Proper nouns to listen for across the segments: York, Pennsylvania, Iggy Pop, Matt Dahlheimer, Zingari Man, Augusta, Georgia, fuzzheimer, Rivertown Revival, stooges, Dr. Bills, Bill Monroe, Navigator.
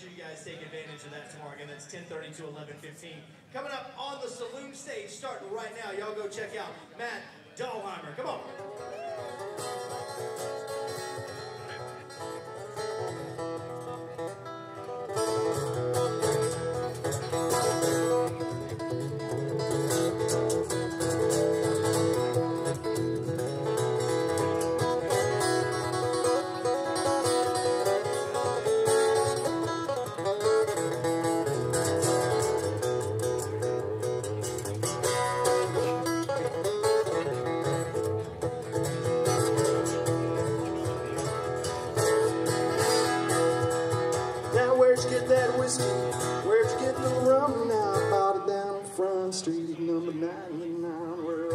sure you guys take advantage of that tomorrow. Again, that's 10:30 to 11:15. Coming up on the Saloon stage, starting right now. Y'all go check out Matt Dahlheimer. Come on. Where'd you get the rum? Now I bought it down on Front Street, number 99. Well,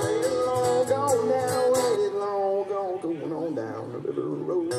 waited long gone now, waited long gone, going on down the little road.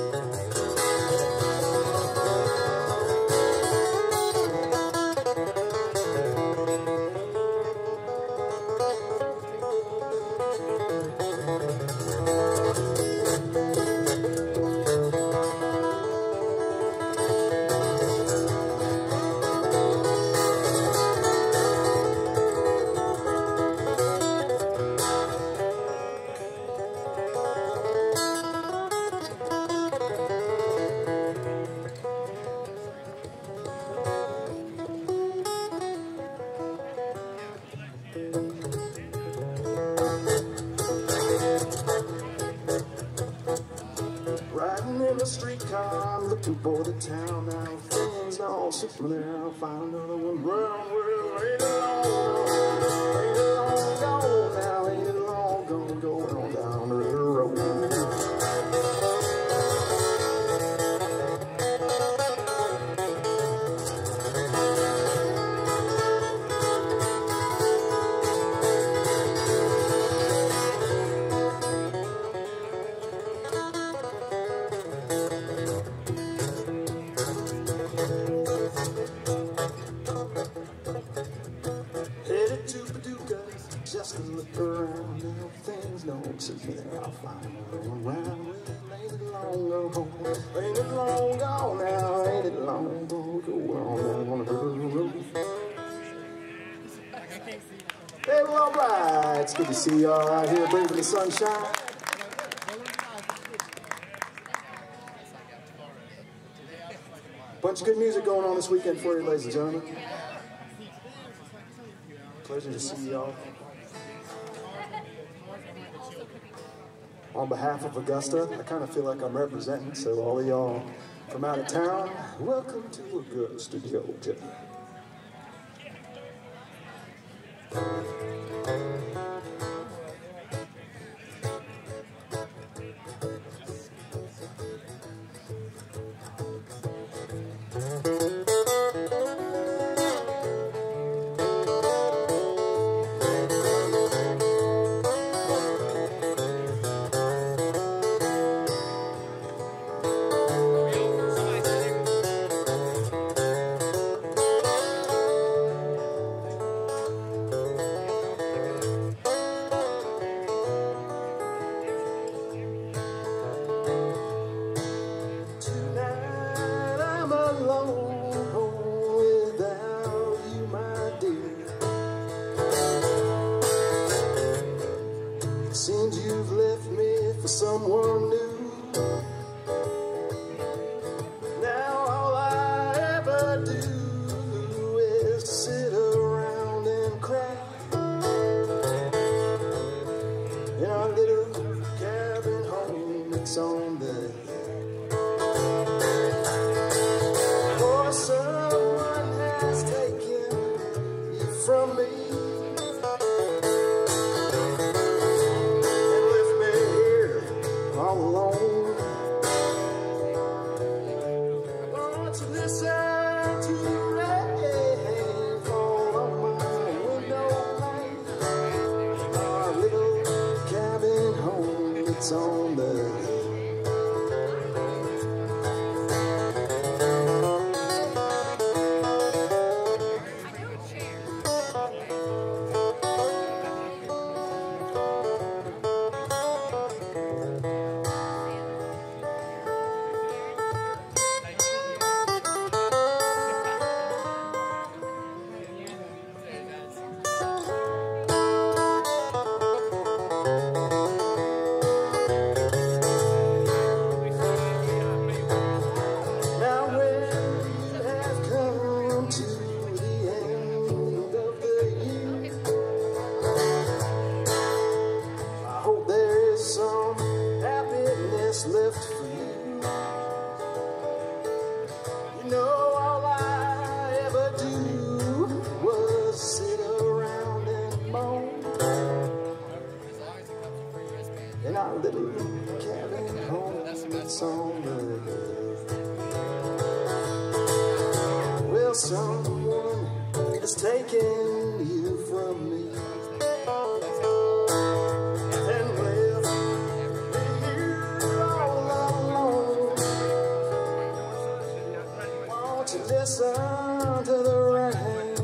Streetcar, I'm looking for the town now. Things are all simple there. I'll find another one. Brown will ain't long gone now, ain't long gone, going on down the road. I'll find another one round. Ain't it long ago? Ain't it long gone now? Ain't it long ago? Go on the road. Hey, well, all right. It's good to see y'all out here, braving the sunshine. Bunch of good music going on this weekend for you, ladies and gentlemen. Pleasure to see y'all. On behalf of Augusta, I kind of feel like I'm representing, so all of y'all from out of town, welcome to Augusta, Georgia. It's on the works for you. You know, all I ever do was sit around and moan in our little cabin home that's on the hill. Well, someone is taking you from me. Listen to the rain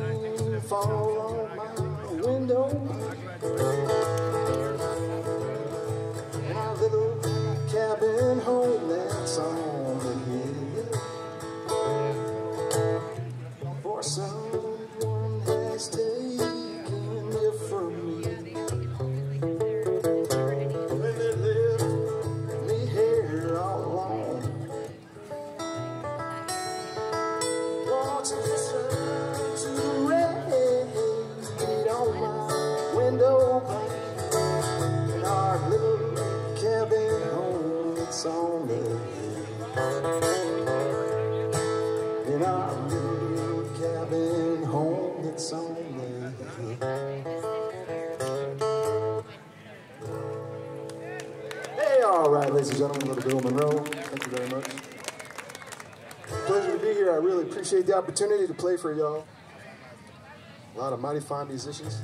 fall on my window in our little cabin home that's on the hill. For someone has taken you from me, and they left me here all alone. To listen to the rain on my window in our little cabin home that's on the hill. In our little cabin home that's on the hill. Hey, all right, ladies and gentlemen, little Bill Monroe. Thank you very much. Pleasure to be here. I really appreciate the opportunity to play for y'all. A lot of mighty fine musicians.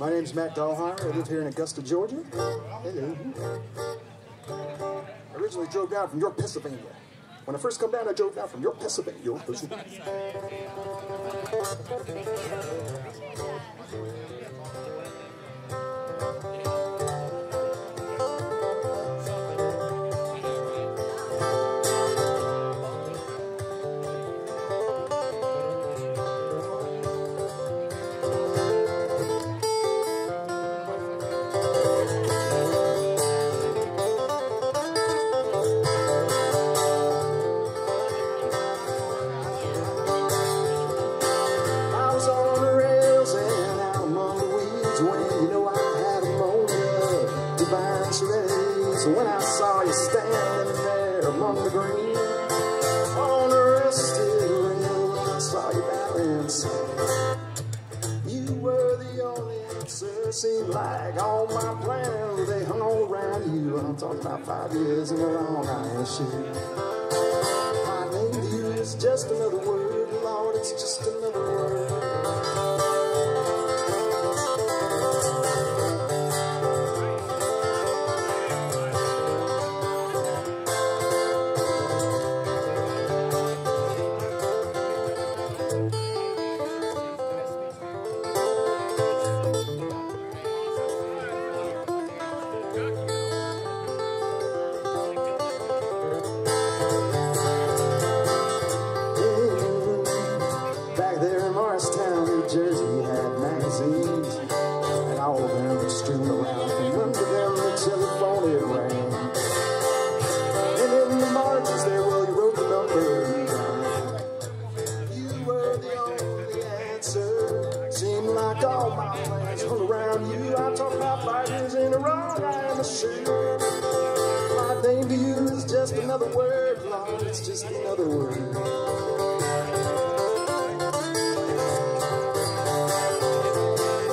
My name's Matt Dahlheimer. I live here in Augusta, Georgia. Hello. I originally drove down from York, Pennsylvania. When I first come down, I drove down from York, Pennsylvania. York, Pennsylvania. So when I saw you standing there among the green on the rusted rail, when I saw you balance, you were the only answer. Seemed like all my plans, they hung around you. I'm talking about 5 years in a long iron shoe. My name to you is just another word, Lord, it's just another word. All my plans hung around you. I talk about 5 years in a row, I am a shoe. My name to you is just another word, Lord, it's just another word.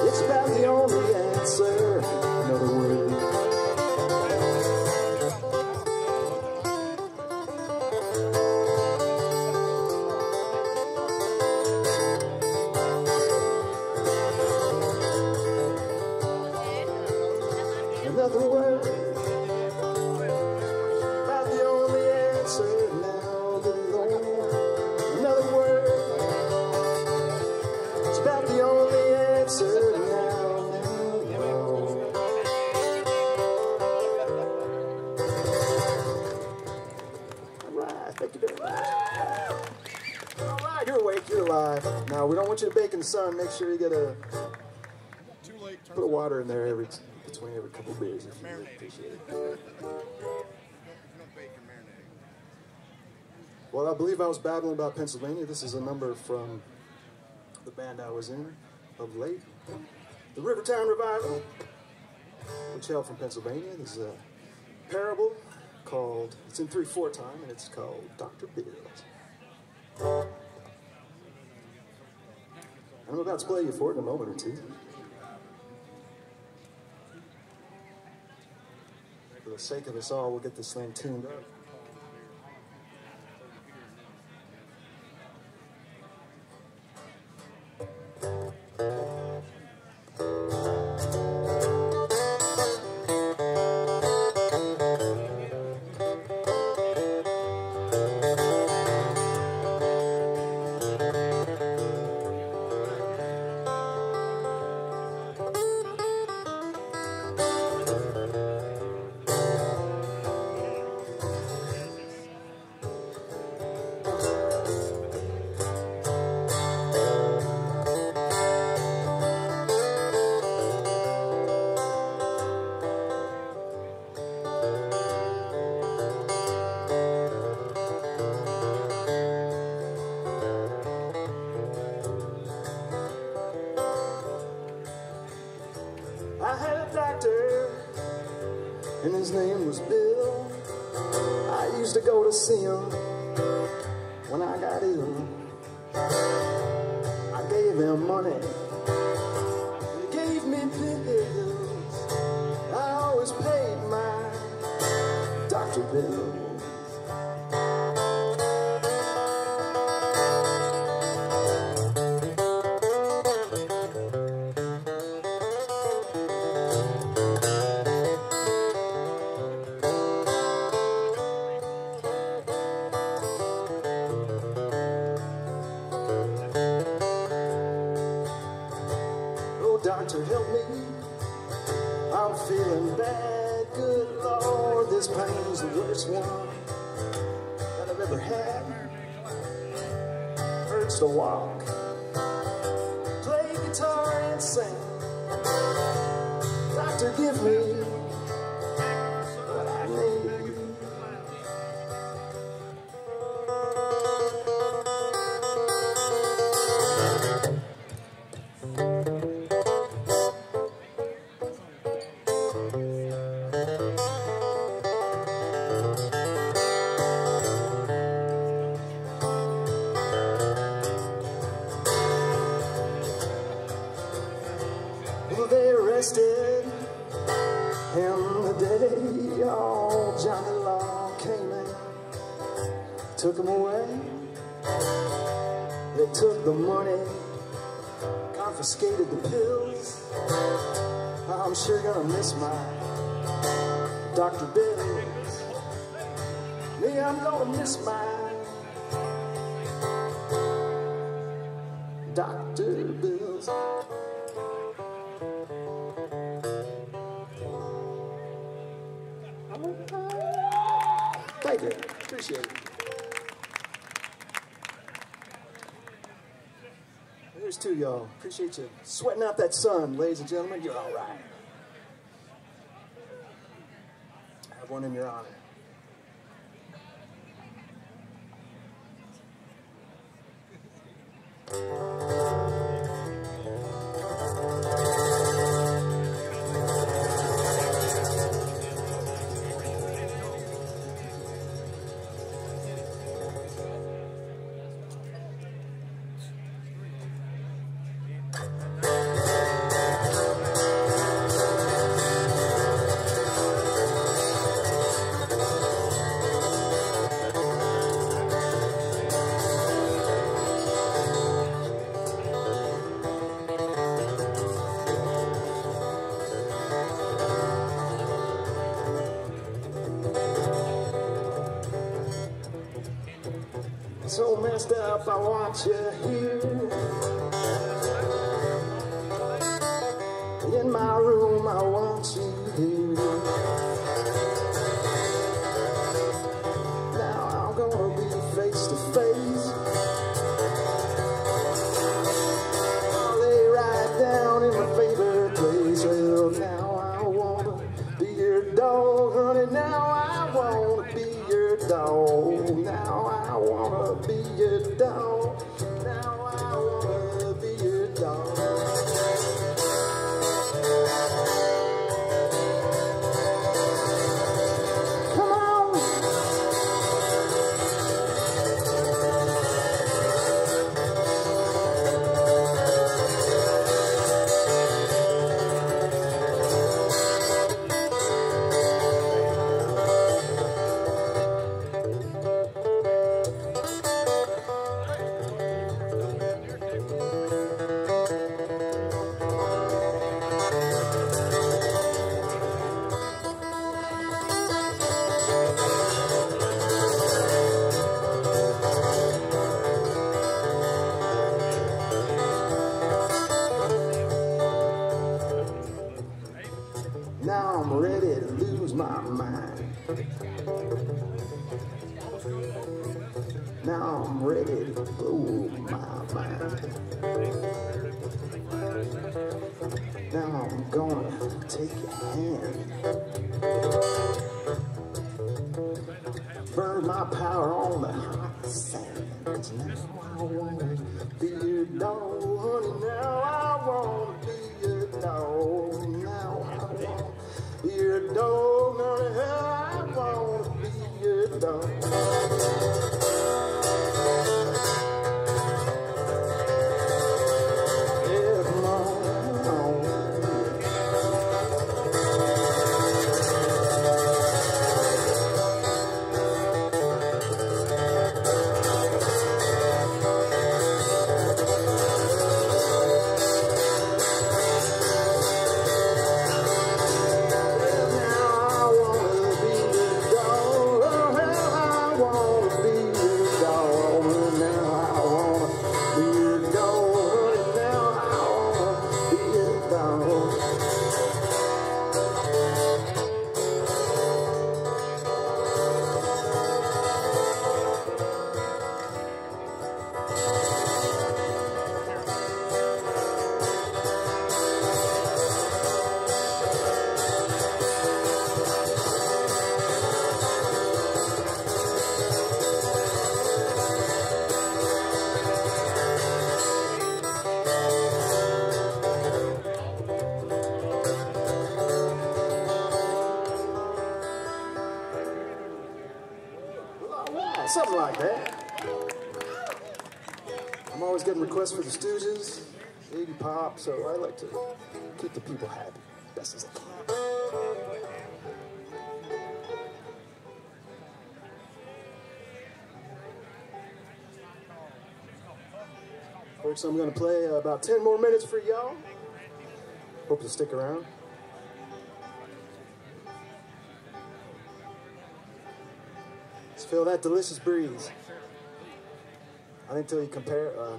It's about the only answer, another word. Another word, about the only answer now that alone. Another word, it's about the only answer now that alone. All right, thank you very much. All right, you're awake, you're alive. Now, we don't want you to bake in the sun. Make sure you get a... put water in there every... between every couple of beers, if you appreciate it. Well, I believe I was babbling about Pennsylvania. This is a number from the band I was in of late, the Rivertown Revival, which hailed from Pennsylvania. This is a parable called, it's in 3/4 time, and it's called Dr. Bills. I'm about to play you for it in a moment or two. For the sake of us all, we'll get this thing tuned up. And his name was Bill. I used to go to see him when I got ill. I gave him money, he gave me pills. I always paid my Dr. Bill. Doctor, help me, I'm feeling bad. Good Lord, this pain's the worst one that I've ever had. Hurts to walk, play guitar and sing. Doctor, give me what I need. Arrested him the day old Johnny Law came in, took him away. They took the money, confiscated the pills. I'm sure gonna miss my Dr. Bills. Me, I'm gonna miss my Dr. Bills. Thank you. Appreciate it. There's two, y'all. Appreciate you sweating out that sun, ladies and gentlemen. You're all right. I have one in your honor. So messed up, I want you here. In my room, I want you here. Now I'm gonna be face to face. Lay right down in my favorite place. Well, now I wanna be your dog, honey. Now I wanna be your dog. Now I wanna Now I'm ready to blow my mind. Now I'm gonna take your hand. Burn my power on the hot sand. Now I wanna be your dog. Now I wanna be your dog. Now I wanna be your dog. Now I wanna be your dog. Something like that. I'm always getting requests for the Stooges, Iggy Pop, so I like to keep the people happy best as I can. Folks, I'm going to play about 10 more minutes for y'all. Hope you stick around. Feel that delicious breeze. I think until you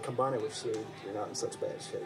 combine it with shade, you're not in such bad shape.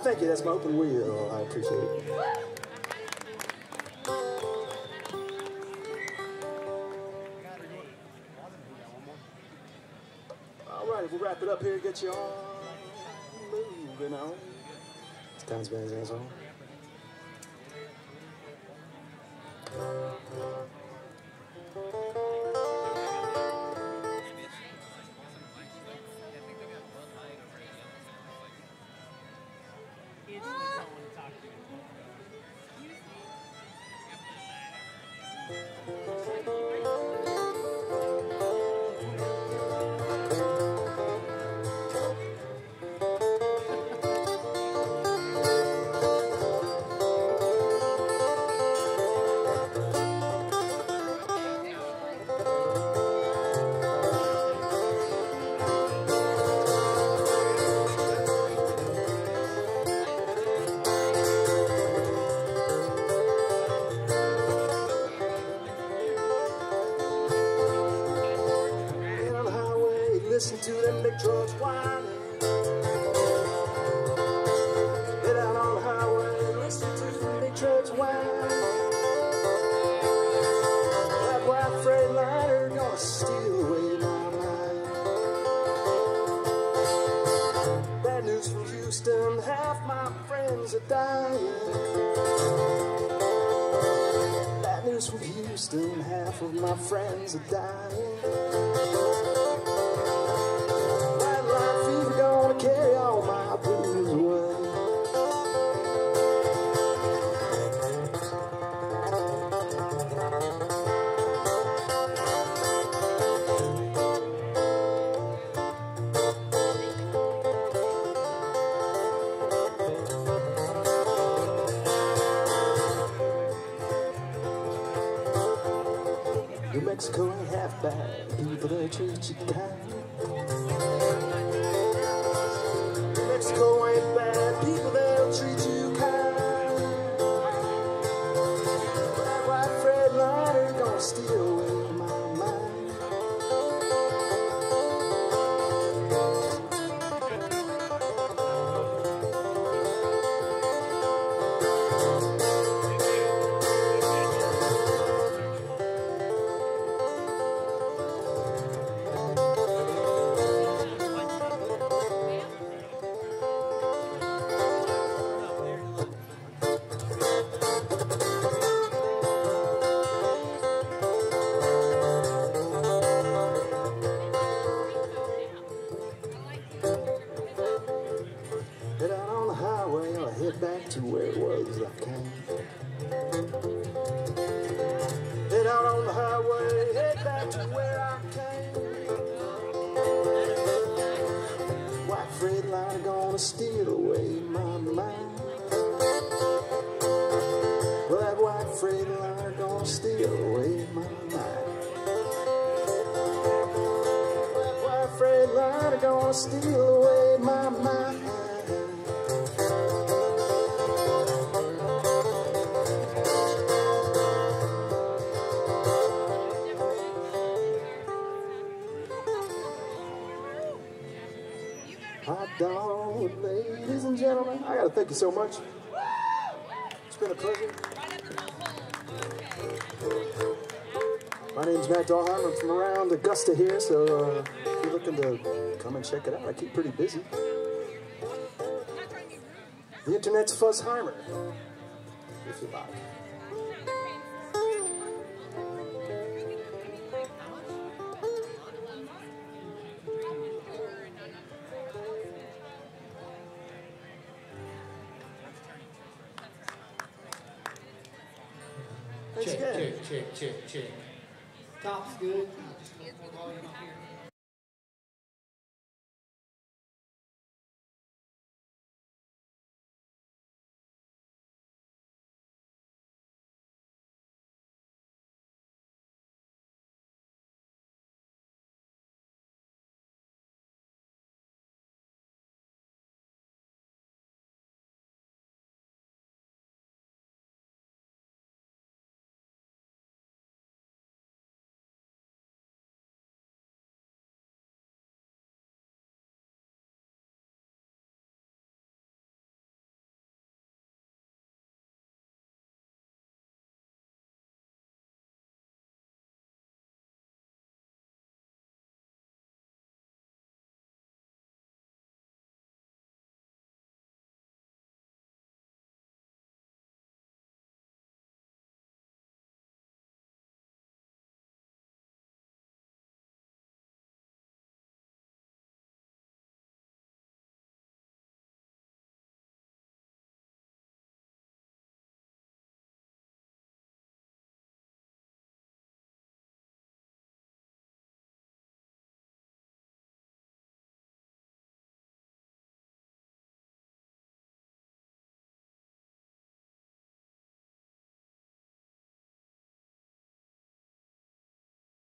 Thank you, that's my open wheel. I appreciate it. All right, we'll wrap it up here, get you all moving on. It's time to spend this on. listen to them big trucks whining. Get out on the highway and listen to them big trucks whining. That white freight liner gonna steal away my life. Bad news from Houston, half my friends are dying. Bad news from Houston, half of my friends are dying. Carry all my blues away. New Mexico ain't half bad. People that treat you kind. Mexico ain't bad, people they'll treat you kind. That white freight liner gonna steal away my Thank you so much. It's been a pleasure. My name's Matt Dahlheimer. I'm from around Augusta here, so if you're looking to come and check it out, I keep pretty busy. The internet's fuzzheimer, if you like. Check, check, check, check, check. Top's good.